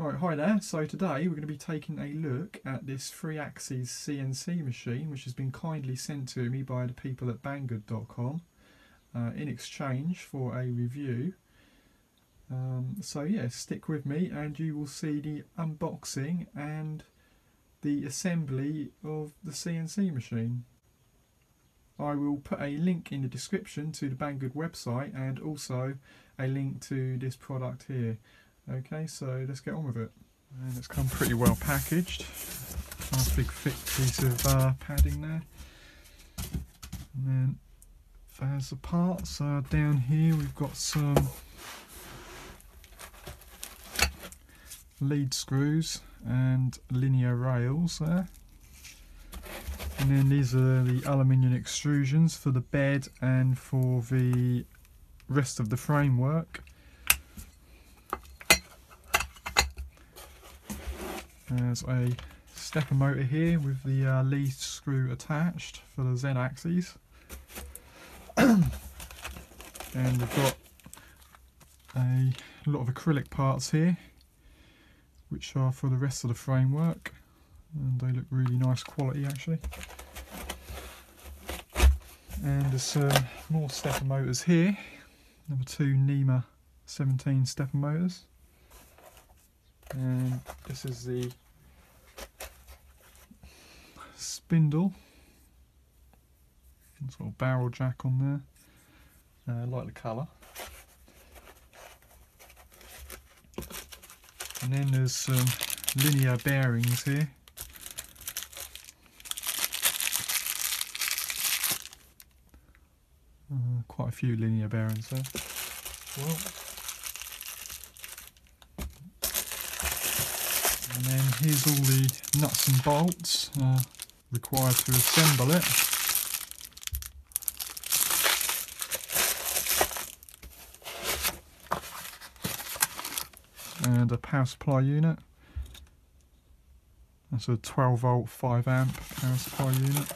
Alright, hi there. So today we're going to be taking a look at this 3-axis CNC machine, which has been kindly sent to me by the people at Banggood.com in exchange for a review. So yeah, stick with me and you will see the unboxing and the assembly of the CNC machine. I will put a link in the description to the Banggood website and also a link to this product here. Okay, so let's get on with it. And it's come pretty well packaged. Nice big thick piece of padding there. And then there's the parts. Down here we've got some lead screws and linear rails there. And then these are the aluminium extrusions for the bed and for the rest of the framework. There's a stepper motor here with the lead screw attached for the Z axis. And we've got a lot of acrylic parts here, which are for the rest of the framework. And they look really nice quality actually. And there's some more stepper motors here. Number 2 NEMA 17 stepper motors. And this is the spindle, some sort of barrel jack on there. I like the colour. And then there's some linear bearings here. Quite a few linear bearings there. Well, and then here's all the nuts and bolts required to assemble it. And a power supply unit. That's a 12 volt 5 amp power supply unit.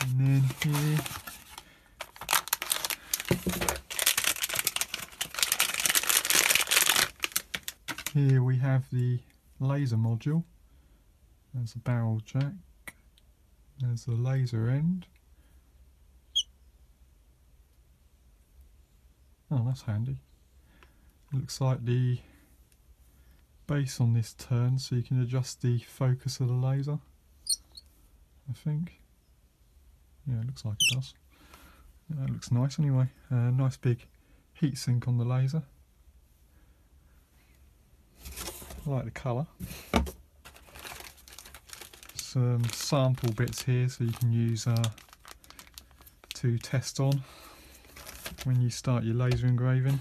And then here we have the laser module. There's a barrel jack, there's the laser end. Oh, that's handy. Looks like the base on this turn, so you can adjust the focus of the laser, I think. Yeah, it looks like it does. It looks nice anyway. Nice big heatsink on the laser. I like the colour. Some sample bits here so you can use to test on when you start your laser engraving.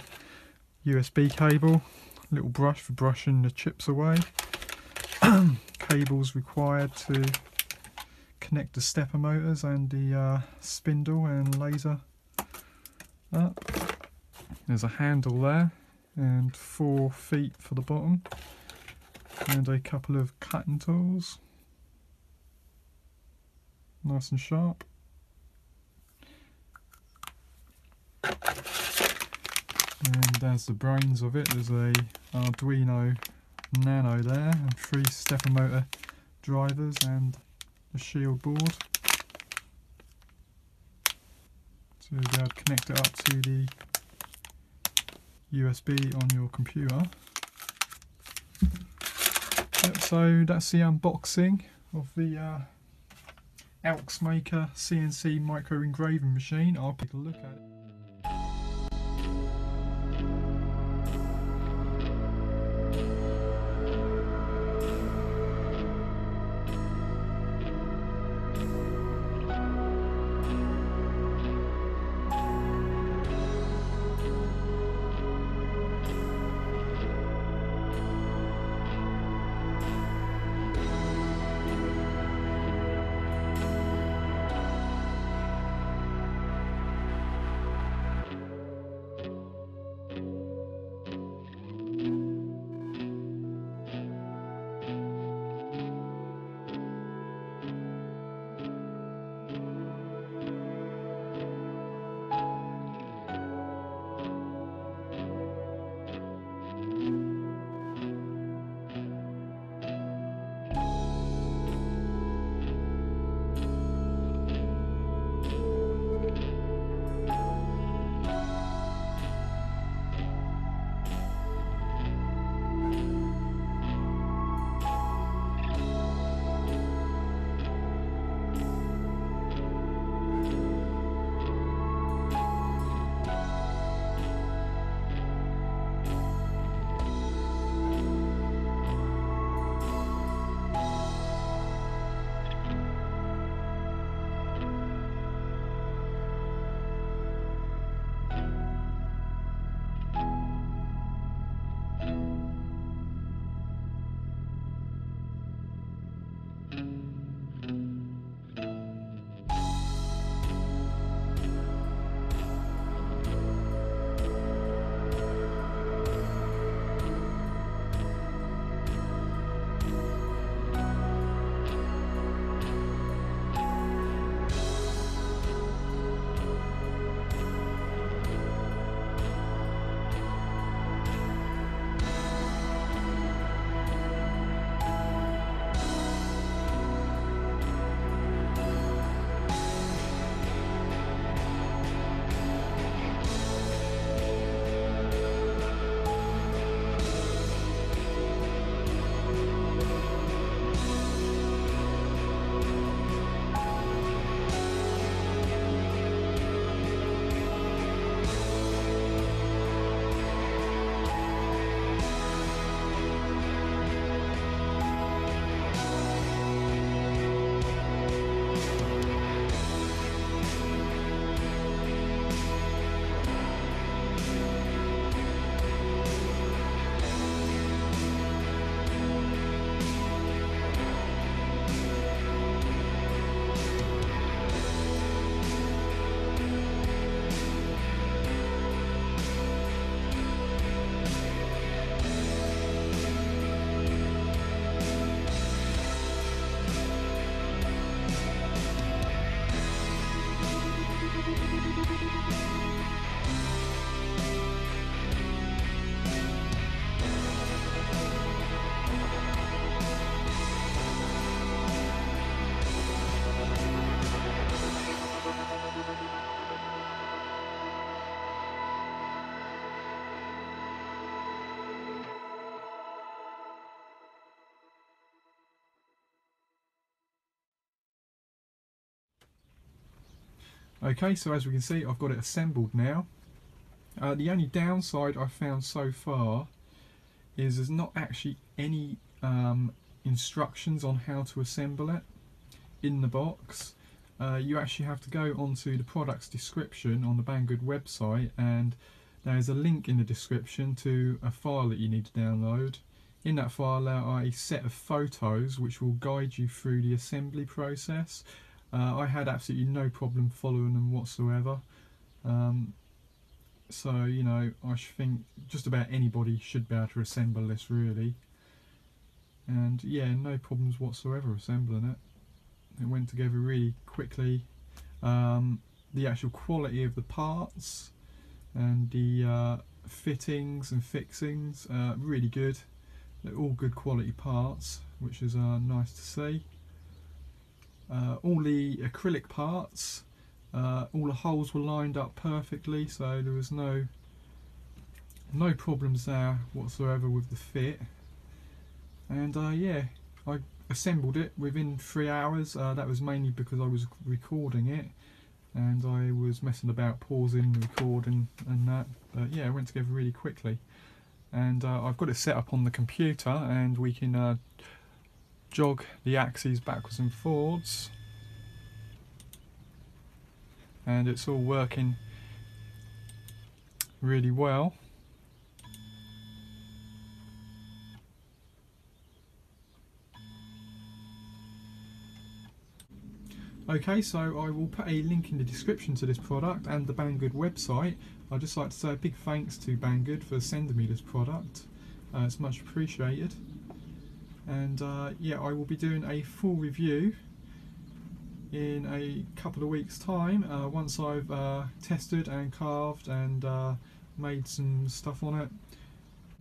USB cable, little brush for brushing the chips away. Cables required to connect the stepper motors and the spindle and laser up. There's a handle there and 4 feet for the bottom. And a couple of cutting tools, nice and sharp. And there's the brains of it. There's a Arduino Nano there, and 3 stepper motor drivers and a shield board. So you'll be able to connect it up to the USB on your computer. So that's the unboxing of the EleksMaker CNC micro engraving machine. I'll take a look at it. Okay, so as we can see, I've got it assembled now. The only downside I've found so far is there's not actually any instructions on how to assemble it in the box. You actually have to go onto the product's description on the Banggood website, and there's a link in the description to a file that you need to download. In that file there are a set of photos which will guide you through the assembly process. I had absolutely no problem following them whatsoever. So, you know, I think just about anybody should be able to assemble this really. And yeah, no problems whatsoever assembling it. It went together really quickly. The actual quality of the parts and the fittings and fixings, really good. They're all good quality parts, which is nice to see. All the acrylic parts, all the holes were lined up perfectly, so there was no problems there whatsoever with the fit. And yeah, I assembled it within 3 hours. That was mainly because I was recording it and I was messing about, pausing, recording and that, but yeah, it went together really quickly. And I've got it set up on the computer and we can jog the axes backwards and forwards, and it's all working really well. Okay, so I will put a link in the description to this product and the Banggood website. I'd just like to say a big thanks to Banggood for sending me this product. It's much appreciated. And yeah, I will be doing a full review in a couple of weeks time, once I've tested and carved and made some stuff on it.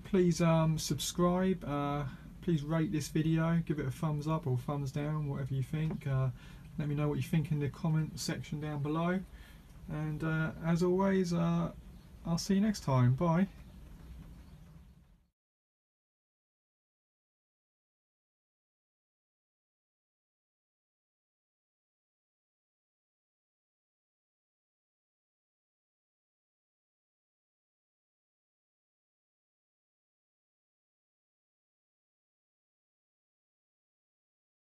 Please subscribe, please rate this video, give it a thumbs up or thumbs down, whatever you think. Let me know what you think in the comment section down below, and as always, I'll see you next time. Bye.